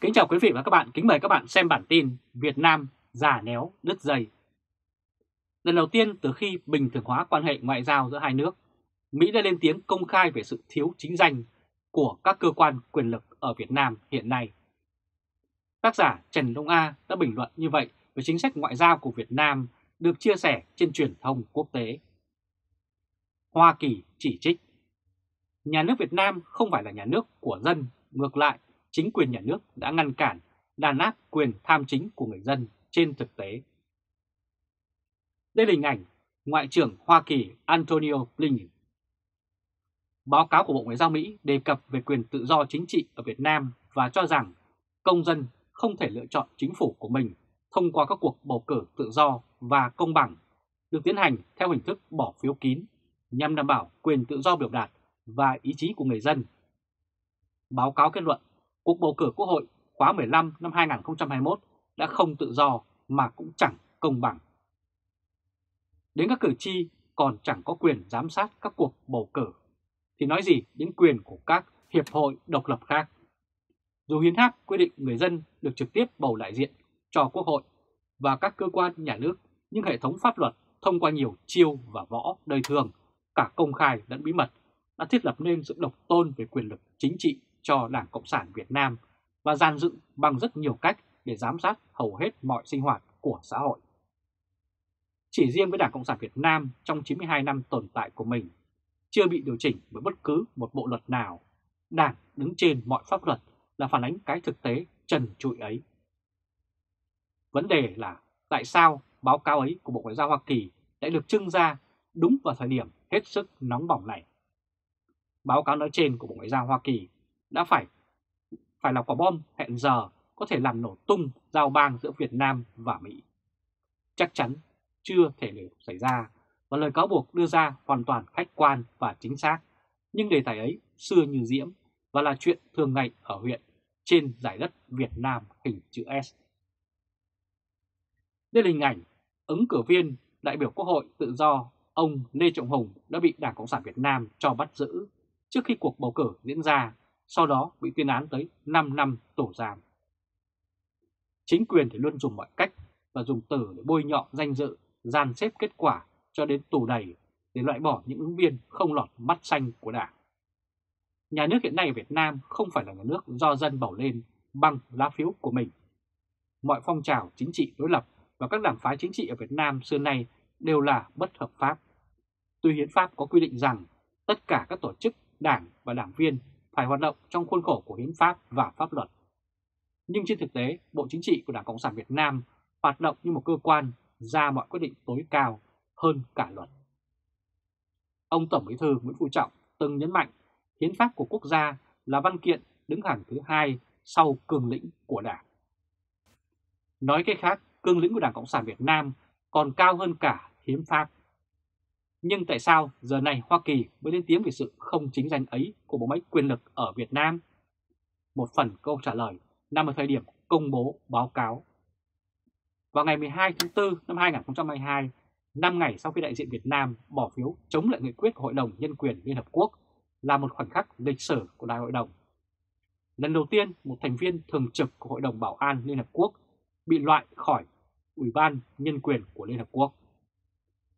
Kính chào quý vị và các bạn, kính mời các bạn xem bản tin Việt Nam già néo đứt dây. Lần đầu tiên từ khi bình thường hóa quan hệ ngoại giao giữa hai nước, Mỹ đã lên tiếng công khai về sự thiếu chính danh của các cơ quan quyền lực ở Việt Nam hiện nay. Tác giả Trần Đông A đã bình luận như vậy về chính sách ngoại giao của Việt Nam được chia sẻ trên truyền thông quốc tế. Hoa Kỳ chỉ trích: nhà nước Việt Nam không phải là nhà nước của dân, ngược lại chính quyền nhà nước đã ngăn cản, đàn áp quyền tham chính của người dân trên thực tế. Đây là hình ảnh Ngoại trưởng Hoa Kỳ Antonio Blinken. Báo cáo của Bộ Ngoại giao Mỹ đề cập về quyền tự do chính trị ở Việt Nam và cho rằng công dân không thể lựa chọn chính phủ của mình thông qua các cuộc bầu cử tự do và công bằng được tiến hành theo hình thức bỏ phiếu kín nhằm đảm bảo quyền tự do biểu đạt và ý chí của người dân. Báo cáo kết luận cuộc bầu cử Quốc hội khóa 15 năm 2021 đã không tự do mà cũng chẳng công bằng. Đến các cử tri còn chẳng có quyền giám sát các cuộc bầu cử, thì nói gì đến quyền của các hiệp hội độc lập khác. Dù hiến pháp quy định người dân được trực tiếp bầu đại diện cho Quốc hội và các cơ quan nhà nước, nhưng hệ thống pháp luật thông qua nhiều chiêu và võ đời thường, cả công khai lẫn bí mật, đã thiết lập nên sự độc tôn về quyền lực chính trị cho Đảng Cộng sản Việt Nam và dàn dựng bằng rất nhiều cách để giám sát hầu hết mọi sinh hoạt của xã hội. Chỉ riêng với Đảng Cộng sản Việt Nam trong 92 năm tồn tại của mình, chưa bị điều chỉnh bởi bất cứ một bộ luật nào, Đảng đứng trên mọi pháp luật là phản ánh cái thực tế trần trụi ấy. Vấn đề là tại sao báo cáo ấy của Bộ Ngoại giao Hoa Kỳ lại được trưng ra đúng vào thời điểm hết sức nóng bỏng này. Báo cáo nói trên của Bộ Ngoại giao Hoa Kỳ đã phải là quả bom hẹn giờ có thể làm nổ tung giao bang giữa Việt Nam và Mỹ. Chắc chắn chưa thể để xảy ra và lời cáo buộc đưa ra hoàn toàn khách quan và chính xác, nhưng đề tài ấy xưa như diễm và là chuyện thường ngày ở huyện trên giải đất Việt Nam hình chữ S. Đây là hình ảnh ứng cử viên đại biểu Quốc hội tự do ông Lê Trọng Hùng đã bị Đảng Cộng sản Việt Nam cho bắt giữ trước khi cuộc bầu cử diễn ra, sau đó bị tuyên án tới 5 năm tù giam. Chính quyền thì luôn dùng mọi cách và dùng từ để bôi nhọ danh dự, dàn xếp kết quả cho đến tù đầy để loại bỏ những ứng viên không lọt mắt xanh của Đảng. Nhà nước hiện nay ở Việt Nam không phải là nhà nước do dân bầu lên bằng lá phiếu của mình. Mọi phong trào chính trị đối lập và các đảng phái chính trị ở Việt Nam xưa nay đều là bất hợp pháp. Tuy hiến pháp có quy định rằng tất cả các tổ chức, đảng và đảng viên phải hoạt động trong khuôn khổ của hiến pháp và pháp luật. Nhưng trên thực tế, Bộ Chính trị của Đảng Cộng sản Việt Nam hoạt động như một cơ quan ra mọi quyết định tối cao hơn cả luật. Ông Tổng Bí thư Nguyễn Phú Trọng từng nhấn mạnh hiến pháp của quốc gia là văn kiện đứng hàng thứ hai sau cương lĩnh của Đảng. Nói cách khác, cương lĩnh của Đảng Cộng sản Việt Nam còn cao hơn cả hiến pháp. Nhưng tại sao giờ này Hoa Kỳ mới lên tiếng về sự không chính danh ấy của bộ máy quyền lực ở Việt Nam? Một phần câu trả lời nằm ở thời điểm công bố báo cáo. Vào ngày 12 tháng 4 năm 2022, 5 ngày sau khi đại diện Việt Nam bỏ phiếu chống lại nghị quyết của Hội đồng Nhân quyền Liên Hợp Quốc, là một khoảnh khắc lịch sử của Đại hội đồng. Lần đầu tiên, một thành viên thường trực của Hội đồng Bảo an Liên Hợp Quốc bị loại khỏi Ủy ban Nhân quyền của Liên Hợp Quốc.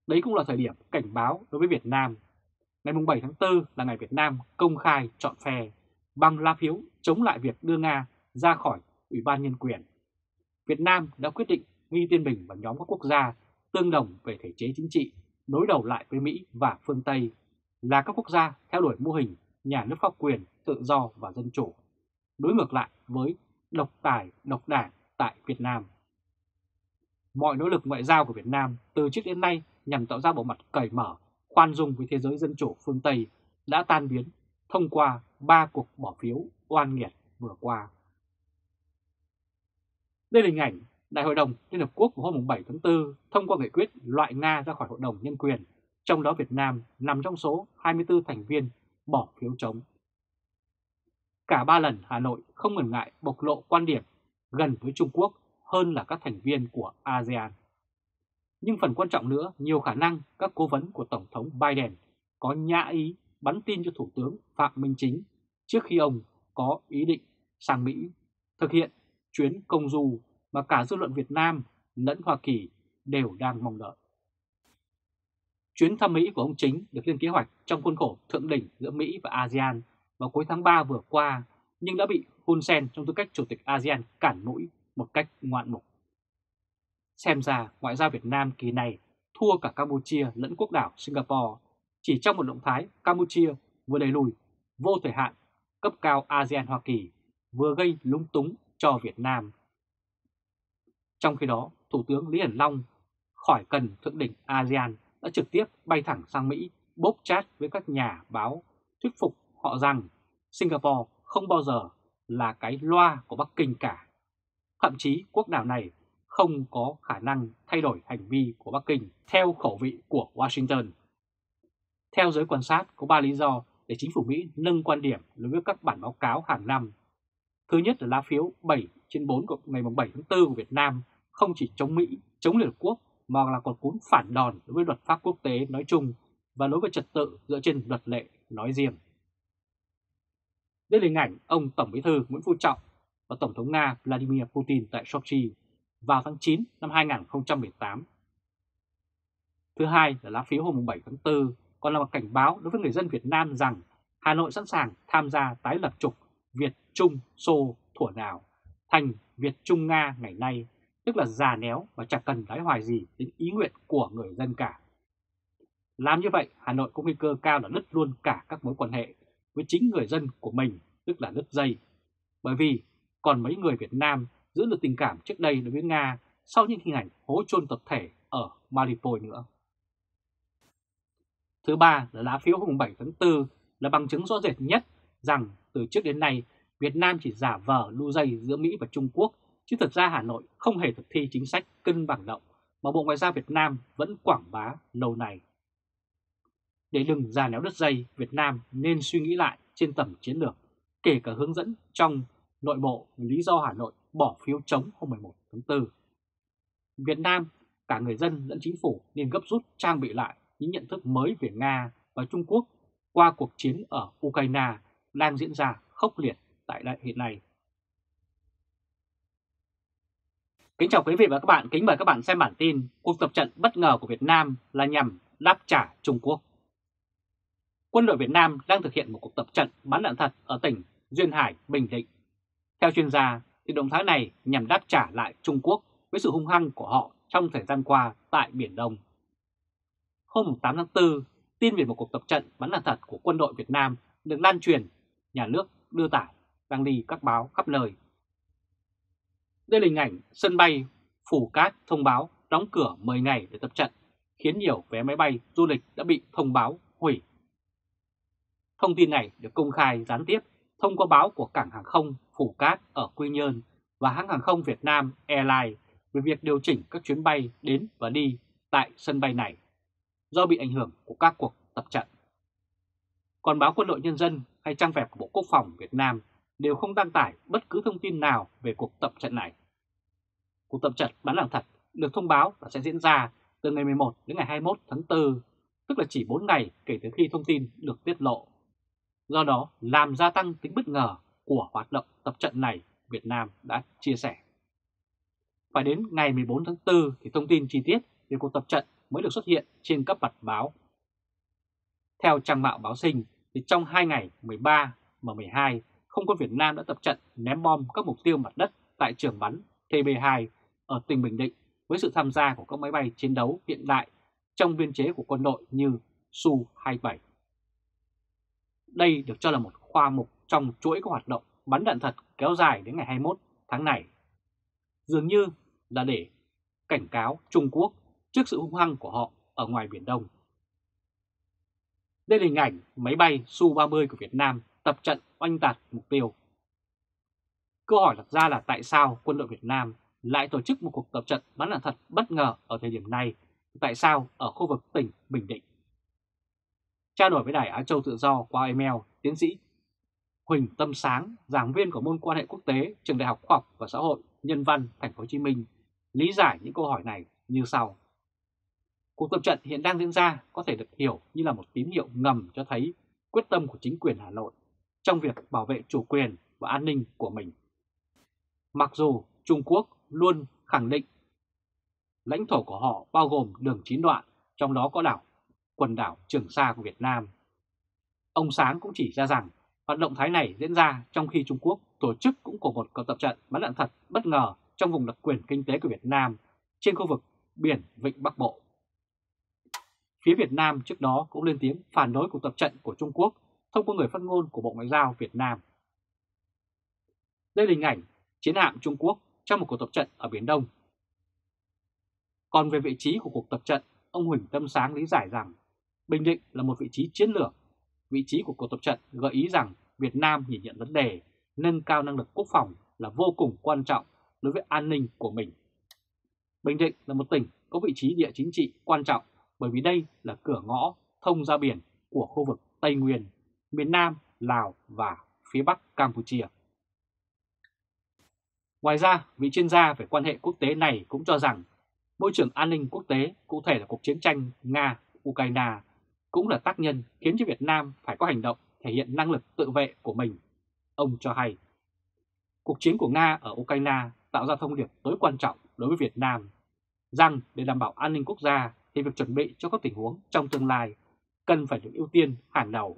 Đấy cũng là thời điểm cảnh báo đối với Việt Nam. Ngày 7 tháng 4 là ngày Việt Nam công khai chọn phe bằng lá phiếu chống lại việc đưa Nga ra khỏi Ủy ban Nhân quyền. Việt Nam đã quyết định ghi tên mình vào nhóm các quốc gia tương đồng về thể chế chính trị, đối đầu lại với Mỹ và phương Tây, là các quốc gia theo đuổi mô hình nhà nước pháp quyền, tự do và dân chủ, đối ngược lại với độc tài, độc đảng tại Việt Nam. Mọi nỗ lực ngoại giao của Việt Nam từ trước đến nay nhằm tạo ra bộ mặt cởi mở, khoan dung với thế giới dân chủ phương Tây đã tan biến thông qua 3 cuộc bỏ phiếu oan nghiệt vừa qua. Đây là hình ảnh Đại hội đồng Liên Hợp Quốc vào hôm 7 tháng 4 thông qua nghị quyết loại Nga ra khỏi Hội đồng Nhân quyền, trong đó Việt Nam nằm trong số 24 thành viên bỏ phiếu chống. Cả 3 lần Hà Nội không ngần ngại bộc lộ quan điểm gần với Trung Quốc hơn là các thành viên của ASEAN. Nhưng phần quan trọng nữa, nhiều khả năng các cố vấn của Tổng thống Biden có nhã ý bắn tin cho Thủ tướng Phạm Minh Chính trước khi ông có ý định sang Mỹ thực hiện chuyến công du mà cả dư luận Việt Nam lẫn Hoa Kỳ đều đang mong đợi. Chuyến thăm Mỹ của ông Chính được lên kế hoạch trong khuôn khổ thượng đỉnh giữa Mỹ và ASEAN vào cuối tháng 3 vừa qua, nhưng đã bị Hun Sen trong tư cách Chủ tịch ASEAN cản mũi một cách ngoạn mục. Xem ra ngoại giao Việt Nam kỳ này thua cả Campuchia lẫn quốc đảo Singapore chỉ trong một động thái Campuchia vừa đẩy lùi vô thời hạn cấp cao ASEAN-Hoa Kỳ vừa gây lúng túng cho Việt Nam. Trong khi đó, Thủ tướng Lý Hiển Long khỏi cần thượng đỉnh ASEAN đã trực tiếp bay thẳng sang Mỹ bóp chat với các nhà báo, thuyết phục họ rằng Singapore không bao giờ là cái loa của Bắc Kinh cả. Thậm chí quốc đảo này không có khả năng thay đổi hành vi của Bắc Kinh theo khẩu vị của Washington. Theo giới quan sát, có 3 lý do để chính phủ Mỹ nâng quan điểm đối với các bản báo cáo hàng năm. Thứ nhất là lá phiếu 7/4 của ngày 7 tháng 4 của Việt Nam không chỉ chống Mỹ, chống Liên Hợp Quốc, mà là còn cuốn phản đòn đối với luật pháp quốc tế nói chung và đối với trật tự dựa trên luật lệ nói riêng. Đây là hình ảnh ông Tổng Bí thư Nguyễn Phú Trọng và Tổng thống Nga Vladimir Putin tại Sochi vào tháng 9 năm 2018. Thứ hai là lá phiếu hôm 7 tháng 4 còn là một cảnh báo đối với người dân Việt Nam rằng Hà Nội sẵn sàng tham gia tái lập trục Việt Trung Xô thuở nào thành Việt Trung Nga ngày nay, tức là già néo và chẳng cần đái hoài gì đến ý nguyện của người dân cả. Làm như vậy, Hà Nội có nguy cơ cao là đứt luôn cả các mối quan hệ với chính người dân của mình, tức là đứt dây. Bởi vì còn mấy người Việt Nam giữ được tình cảm trước đây đối với Nga sau những hình ảnh hố chôn tập thể ở Mariupol nữa. Thứ ba là lá phiếu hôm 7 tháng 4 là bằng chứng rõ rệt nhất rằng từ trước đến nay Việt Nam chỉ giả vờ lu dây giữa Mỹ và Trung Quốc, chứ thực ra Hà Nội không hề thực thi chính sách cân bằng động mà Bộ Ngoại giao Việt Nam vẫn quảng bá lâu nay. Để đừng già néo đứt dây, Việt Nam nên suy nghĩ lại trên tầm chiến lược, kể cả hướng dẫn trong nội bộ lý do Hà Nội bỏ phiếu chống hôm 11 tháng 4. Việt Nam, cả người dân lẫn chính phủ nên gấp rút trang bị lại những nhận thức mới về Nga và Trung Quốc qua cuộc chiến ở Ukraine đang diễn ra khốc liệt tại hiện nay. Kính chào quý vị và các bạn, kính mời các bạn xem bản tin cuộc tập trận bất ngờ của Việt Nam là nhằm đáp trả Trung Quốc. Quân đội Việt Nam đang thực hiện một cuộc tập trận bắn đạn thật ở tỉnh Duyên Hải, Bình Định. Theo chuyên gia, thì động thái này nhằm đáp trả lại Trung Quốc với sự hung hăng của họ trong thời gian qua tại Biển Đông. Hôm 8 tháng 4, tin về một cuộc tập trận bắn đạn thật của quân đội Việt Nam được lan truyền, nhà nước đưa tải, đang đi các báo khắp nơi. Đây là hình ảnh sân bay Phù Cát thông báo đóng cửa 10 ngày để tập trận, khiến nhiều vé máy bay du lịch đã bị thông báo hủy. Thông tin này được công khai gián tiếp thông qua báo của cảng hàng không Phù Cát ở Quy Nhơn và hãng hàng không Việt Nam Airlines về việc điều chỉnh các chuyến bay đến và đi tại sân bay này do bị ảnh hưởng của các cuộc tập trận. Còn báo Quân đội Nhân dân hay trang web của Bộ Quốc phòng Việt Nam đều không đăng tải bất cứ thông tin nào về cuộc tập trận này. Cuộc tập trận bắn đạn thật được thông báo là sẽ diễn ra từ ngày 11 đến ngày 21 tháng 4, tức là chỉ 4 ngày kể từ khi thông tin được tiết lộ. Do đó làm gia tăng tính bất ngờ của hoạt động tập trận này, Việt Nam đã chia sẻ. Phải đến ngày 14 tháng 4 thì thông tin chi tiết về cuộc tập trận mới được xuất hiện trên các mặt báo. Theo trang mạo Báo Sinh thì trong 2 ngày 13 và 12, không quân Việt Nam đã tập trận ném bom các mục tiêu mặt đất tại trường bắn TB2 ở tỉnh Bình Định với sự tham gia của các máy bay chiến đấu hiện đại trong biên chế của quân đội như Su-27. Đây được cho là một khoa mục trong chuỗi các hoạt động bắn đạn thật kéo dài đến ngày 21 tháng này. Dường như là để cảnh cáo Trung Quốc trước sự hung hăng của họ ở ngoài Biển Đông. Đây là hình ảnh máy bay Su-30 của Việt Nam tập trận oanh tạc mục tiêu. Câu hỏi đặt ra là tại sao quân đội Việt Nam lại tổ chức một cuộc tập trận bắn đạn thật bất ngờ ở thời điểm này? Tại sao ở khu vực tỉnh Bình Định? Trao đổi với Đài Á Châu Tự Do qua email, tiến sĩ Huỳnh Tâm Sáng, giảng viên của môn quan hệ quốc tế, trường Đại học Khoa học và Xã hội Nhân văn Thành phố Hồ Chí Minh, lý giải những câu hỏi này như sau: cuộc tập trận hiện đang diễn ra có thể được hiểu như là một tín hiệu ngầm cho thấy quyết tâm của chính quyền Hà Nội trong việc bảo vệ chủ quyền và an ninh của mình. Mặc dù Trung Quốc luôn khẳng định lãnh thổ của họ bao gồm đường 9 đoạn, trong đó có quần đảo Trường Sa của Việt Nam. Ông Sáng cũng chỉ ra rằng hoạt động thái này diễn ra trong khi Trung Quốc tổ chức cũng của một cuộc tập trận bắn đạn thật bất ngờ trong vùng đặc quyền kinh tế của Việt Nam trên khu vực biển Vịnh Bắc Bộ. Phía Việt Nam trước đó cũng lên tiếng phản đối cuộc tập trận của Trung Quốc thông qua người phát ngôn của Bộ Ngoại giao Việt Nam. Đây là hình ảnh chiến hạm Trung Quốc trong một cuộc tập trận ở Biển Đông. Còn về vị trí của cuộc tập trận, ông Huỳnh Tâm Sáng lý giải rằng Bình Định là một vị trí chiến lược. Vị trí của cuộc tập trận gợi ý rằng Việt Nam nhìn nhận vấn đề, nâng cao năng lực quốc phòng là vô cùng quan trọng đối với an ninh của mình. Bình Định là một tỉnh có vị trí địa chính trị quan trọng bởi vì đây là cửa ngõ thông ra biển của khu vực Tây Nguyên, miền Nam, Lào và phía Bắc Campuchia. Ngoài ra, vị chuyên gia về quan hệ quốc tế này cũng cho rằng môi trường an ninh quốc tế, cụ thể là cuộc chiến tranh Nga-Ukraine, cũng là tác nhân khiến cho Việt Nam phải có hành động thể hiện năng lực tự vệ của mình. Ông cho hay, cuộc chiến của Nga ở Ukraine tạo ra thông điệp tối quan trọng đối với Việt Nam, rằng để đảm bảo an ninh quốc gia thì việc chuẩn bị cho các tình huống trong tương lai cần phải được ưu tiên hàng đầu.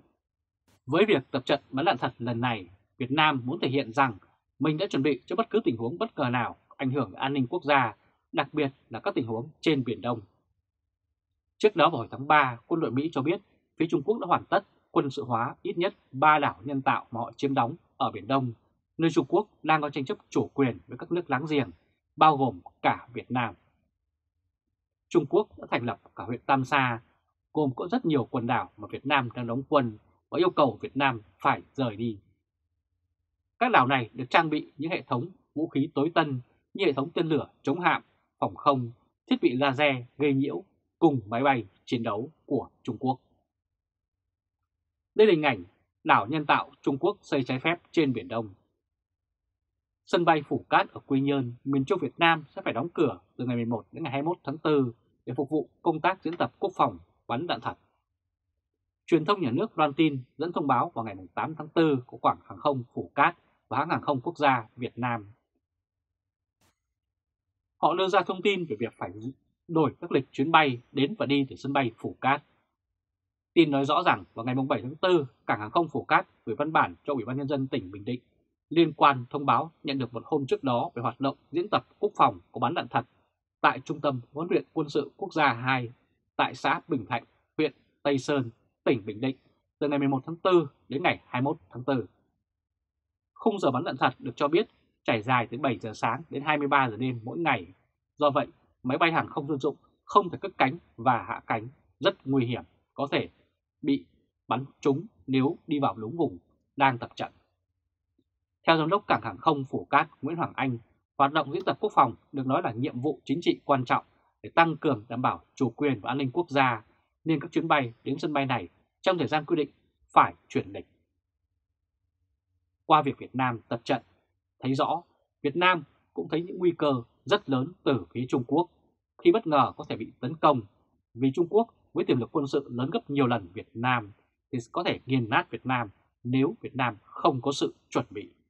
Với việc tập trận bắn đạn thật lần này, Việt Nam muốn thể hiện rằng mình đã chuẩn bị cho bất cứ tình huống bất ngờ nào ảnh hưởng đến an ninh quốc gia, đặc biệt là các tình huống trên Biển Đông. Trước đó vào hồi tháng 3, quân đội Mỹ cho biết phía Trung Quốc đã hoàn tất quân sự hóa ít nhất 3 đảo nhân tạo mà họ chiếm đóng ở Biển Đông, nơi Trung Quốc đang có tranh chấp chủ quyền với các nước láng giềng, bao gồm cả Việt Nam. Trung Quốc đã thành lập cả huyện Tam Sa, gồm có rất nhiều quần đảo mà Việt Nam đang đóng quân và yêu cầu Việt Nam phải rời đi. Các đảo này được trang bị những hệ thống vũ khí tối tân như hệ thống tên lửa chống hạm, phòng không, thiết bị laser gây nhiễu cùng máy bay chiến đấu của Trung Quốc. Đây là hình ảnh đảo nhân tạo Trung Quốc xây trái phép trên Biển Đông. Sân bay Phủ Cát ở Quy Nhơn, miền Trung Việt Nam sẽ phải đóng cửa từ ngày 11 đến ngày 21 tháng 4 để phục vụ công tác diễn tập quốc phòng bắn đạn thật. Truyền thông nhà nước loan tin dẫn thông báo vào ngày 8 tháng 4 của Cảng hàng không Phủ Cát và Hãng hàng không quốc gia Việt Nam. Họ đưa ra thông tin về việc phải đổi các lịch chuyến bay đến và đi từ sân bay Phủ Cát. Tin nói rõ rằng vào ngày 7 tháng 4, Cảng hàng không Phủ Cát gửi văn bản cho Ủy ban Nhân dân tỉnh Bình Định liên quan thông báo nhận được một hôm trước đó về hoạt động diễn tập quốc phòng có bắn đạn thật tại Trung tâm Huấn luyện Quân sự Quốc gia 2 tại xã Bình Thạnh, huyện Tây Sơn, tỉnh Bình Định từ ngày 11 tháng 4 đến ngày 21 tháng 4. Khung giờ bắn đạn thật được cho biết trải dài từ 7 giờ sáng đến 23 giờ đêm mỗi ngày. Do vậy, máy bay hàng không dân dụng không thể cất cánh và hạ cánh, rất nguy hiểm, có thể bị bắn trúng nếu đi vào đúng vùng đang tập trận. Theo Giám đốc Cảng hàng không Phủ Cát Nguyễn Hoàng Anh, hoạt động diễn tập quốc phòng được nói là nhiệm vụ chính trị quan trọng để tăng cường đảm bảo chủ quyền và an ninh quốc gia, nên các chuyến bay đến sân bay này trong thời gian quy định phải chuyển lịch. Qua việc Việt Nam tập trận, thấy rõ Việt Nam cũng thấy những nguy cơ rất lớn từ phía Trung Quốc khi bất ngờ có thể bị tấn công, vì Trung Quốc với tiềm lực quân sự lớn gấp nhiều lần Việt Nam thì có thể nghiền nát Việt Nam nếu Việt Nam không có sự chuẩn bị.